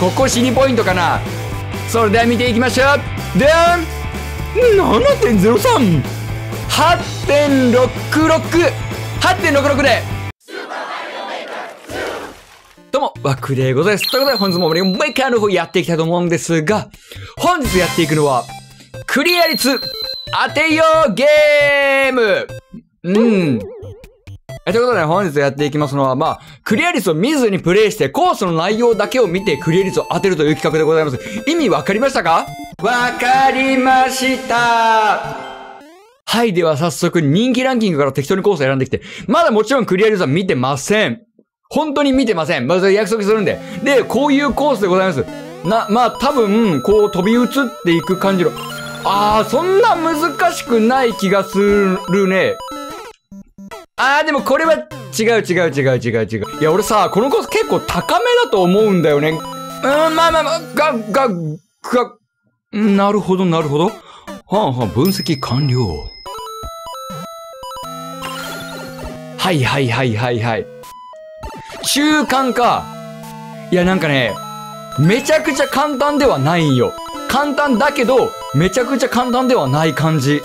ここ死にポイントかな。それでは見ていきましょう。でん 7.03 8.66 8.66 でどうも、ワクでございます。ということで本日もメーカーの方やっていきたいと思うんですが、本日やっていくのは、クリア率当てようゲーム。ということで、本日やっていきますのは、クリア率を見ずにプレイして、コースの内容だけを見て、クリア率を当てるという企画でございます。意味わかりましたか？わかりました。はい、では早速、人気ランキングから適当にコースを選んできて、まだもちろんクリア率は見てません。本当に見てません。まず約束するんで。で、こういうコースでございます。多分、こう飛び移っていく感じの、そんな難しくない気がするね。でもこれは違う。いや、俺さ、このコース結構高めだと思うんだよね。なるほど。分析完了。はい。中間か。いや、なんかね、めちゃくちゃ簡単ではないんよ。簡単だけど、めちゃくちゃ簡単ではない感じ。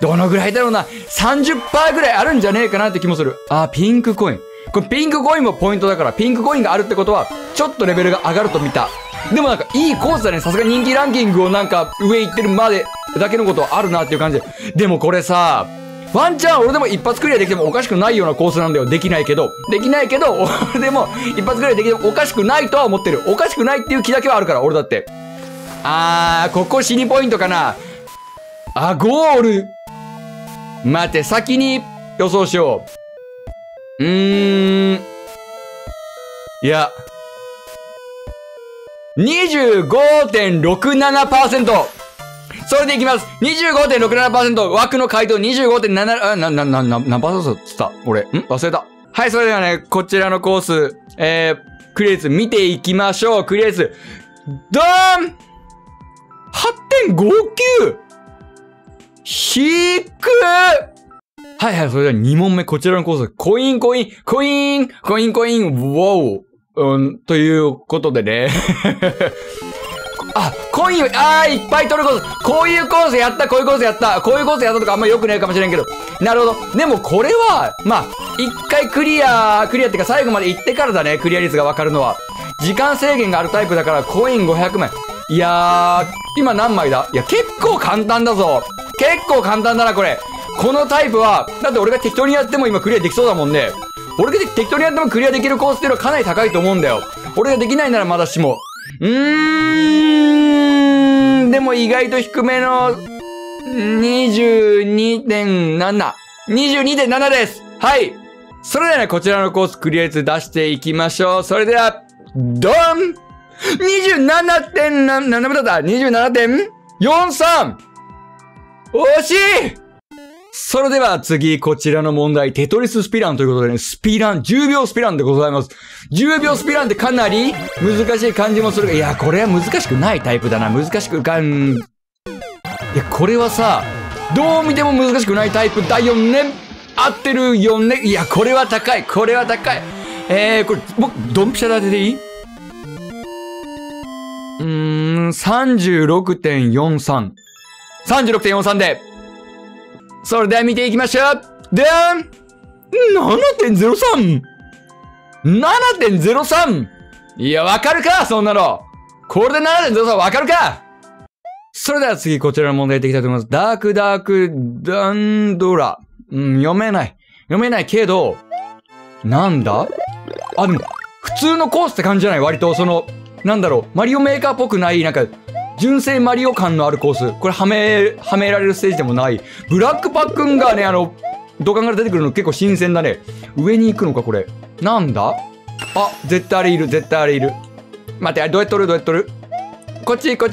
どのぐらいだろうな。30% ぐらいあるんじゃねえかなって気もする。ピンクコイン。これピンクコインもポイントだから、ピンクコインがあるってことは、ちょっとレベルが上がると見た。でもなんか、いいコースだね。さすが人気ランキングをなんか、上行ってるまでだけのことはあるなっていう感じで。でもこれさ、ワンチャン俺でも一発クリアできてもおかしくないようなコースなんだよ。できないけど、俺でも一発クリアできてもおかしくないとは思ってる。おかしくないっていう気だけはあるから、俺だって。ここ死にポイントかな。ゴール。待て、先に予想しよう。いや。25.67%！ それでいきます！ 25.67%！ 枠の回答 25.7、何パーセントつった俺。忘れた。はい、それではね、こちらのコース、クリア率見ていきましょう。クリア率、ドーン！ 8.59！低くはい、それでは2問目、こちらのコース。コイン、ウォー。ということでね。コインを、いっぱい取るコース。こういうコースやったとかあんま良くないかもしれんけど。なるほど。でもこれは、一回クリアっていうか最後まで行ってからだね、クリア率がわかるのは。時間制限があるタイプだから、コイン500枚。いやー、今何枚だ？いや、結構簡単だぞ。結構簡単だな、これ。このタイプは、だって俺が適当にやっても今クリアできそうだもんね。俺が適当にやってもクリアできるコースっていうのはかなり高いと思うんだよ。俺ができないならまだしも。でも意外と低めの、22.7。22.7 です。はい。それではね、こちらのコースクリア率出していきましょう。それでは、ドン！ 27.7 だ 27.43！惜しい！それでは次、こちらの問題、テトリススピランということでね、10秒スピランでございます。10秒スピランってかなり難しい感じもするが、いや、これは難しくないタイプだな。いや、これはさ、どう見ても難しくないタイプだよね。合ってるよね。いや、これは高い。これ、僕、ドンピシャで当てていい？36.43。36.43 で。それでは見ていきましょう。でん !7.03! 7.03! いや、わかるかそんなの。これで 7.03 わかるか。それでは次、こちらの問題でいきたいと思います。ダンドラ。読めないけど、なんだ？でも、普通のコースって感じじゃない？割と、マリオメーカーっぽくない、純正マリオ感のあるコース。これはめられるステージでもない。ブラックパックンがね、土管から出てくるの結構新鮮だね。上に行くのか、これ。なんだ？絶対あれいる。待って、あれどうやっとる？こっち。はい。く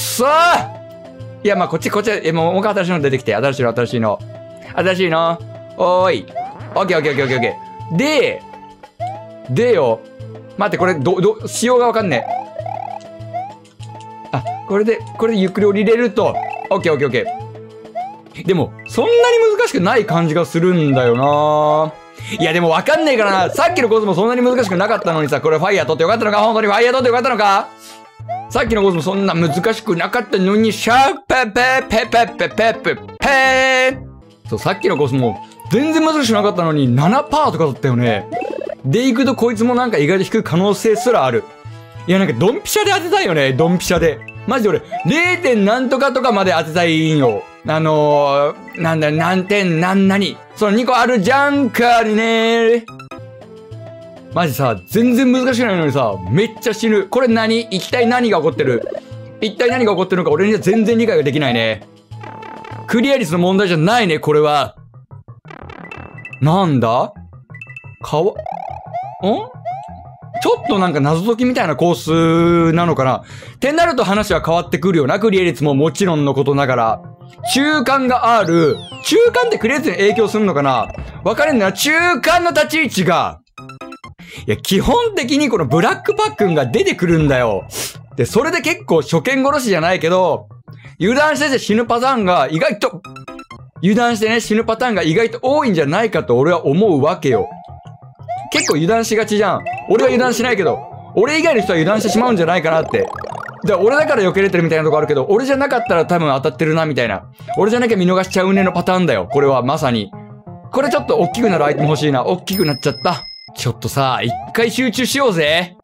そー！いや、こっち。もう新しいの出てきて。新しいの。おーい。オッケー。でよ。待って、これ、仕様がわかんねえ。これでゆっくり降りれると、オッケー。でも、そんなに難しくない感じがするんだよないやでも分かんねえからな。さっきのコースもそんなに難しくなかったのにさ、これファイヤー取ってよかったのか、本当にファイヤー取ってよかったのか。さっきのコースもそんな難しくなかったのに、シャーペペペペペペペペー。そう、さっきのコースも全然難しくなかったのに 7% とか取ったよね。でいくとこいつもなんか意外と低い可能性すらある。いやなんかドンピシャで当てたいよね、ドンピシャで。マジで俺、0. 何とかとかまで当てたいんよ。なんだ、何点、何々。その2個あるじゃんかにね。マジさ、全然難しくないのにさ、めっちゃ死ぬ。これ何？一体何が起こってる？一体何が起こってるのか俺には全然理解ができないね。クリア率の問題じゃないね、これは。なんだ？ん？ちょっとなんか謎解きみたいなコースなのかなってなると話は変わってくるよな。クリア率ももちろんのことながら。中間がある。中間ってクリア率に影響するのかな。分かれんなら中間の立ち位置が。いや、基本的にこのブラックパックンが出てくるんだよ。で、それで結構初見殺しじゃないけど、油断して死ぬパターンが意外と、油断してね、死ぬパターンが意外と多いんじゃないかと俺は思うわけよ。結構油断しがちじゃん。俺は油断しないけど、俺以外の人は油断してしまうんじゃないかなって。で、俺だから避けれてるみたいなとこあるけど、俺じゃなかったら多分当たってるなみたいな。俺じゃなきゃ見逃しちゃうねのパターンだよ。これはまさに。これちょっと大きくなるアイテム欲しいな。大きくなっちゃった。ちょっとさ、一回集中しようぜ。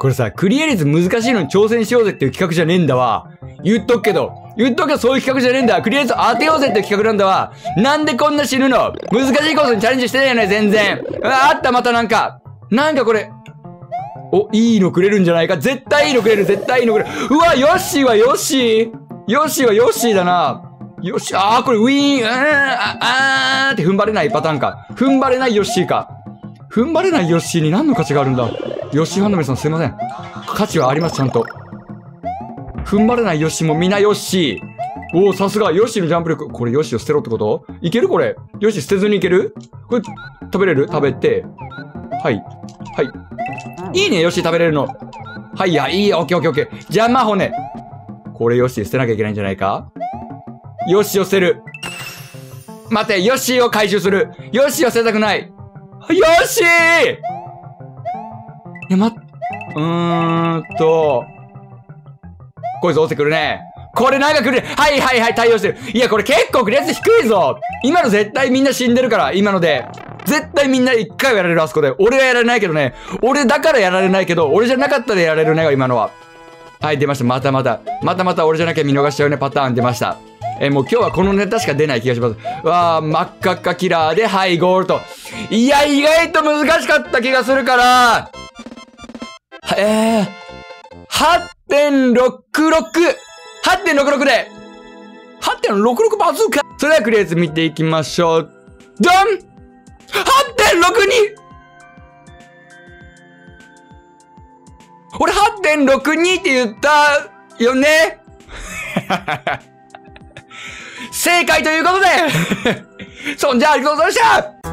これさ、クリア率難しいのに挑戦しようぜっていう企画じゃねえんだわ。言っとくけどそういう企画じゃねえんだ。クリア率当てようぜって企画なんだわ。なんでこんな死ぬの？難しいコースにチャレンジしてないよね、全然。あった、またなんか。なんかこれ。お、いいのくれるんじゃないか。絶対いいのくれる、絶対いいのくれる。うわ、ヨッシーはヨッシー。ヨッシーはヨッシーだな。ヨッシー、あー、これウィーン、って踏ん張れないパターンか。踏ん張れないヨッシーか。踏ん張れないヨッシーに何の価値があるんだ。ヨッシーファンの皆さんすいません。価値はあります、ちゃんと。踏ん張れないヨッシーもみなヨッシー。おお、さすが。ヨッシーのジャンプ力。これヨッシーを捨てろってこと？いけるこれ。ヨッシー捨てずにいける？これ、食べれる？食べて。はい。はい。いいね、ヨッシー食べれるの。はい、や、いいよ。オッケーオッケーオッケー。じゃあ、魔法ね。これヨッシー捨てなきゃいけないんじゃないか？ヨッシーを捨てる。待て、ヨッシーを回収する。ヨッシーを捨てたくない。ヨッシー！いや、こいつ落ちてくるね。これなんか来るね。はい、対応してる。いや、これ結構クリア率低いぞ。今の絶対みんな死んでるから、今ので。絶対みんな一回はやられる、あそこで。俺はやられないけどね。俺だからやられないけど、俺じゃなかったらやられるね、今のは。はい、出ました。また俺じゃなきゃ見逃しちゃうね、パターン出ました。もう今日はこのネタしか出ない気がします。わー、真っ赤っかキラーで、はい、ゴールド。いや、意外と難しかった気がするから。8.66 で 8.66 バズーカ。それではクリア率見ていきましょう。ドン！ 8.62！ 俺 8.62 って言ったよね。正解ということでそんじゃありがとうございました。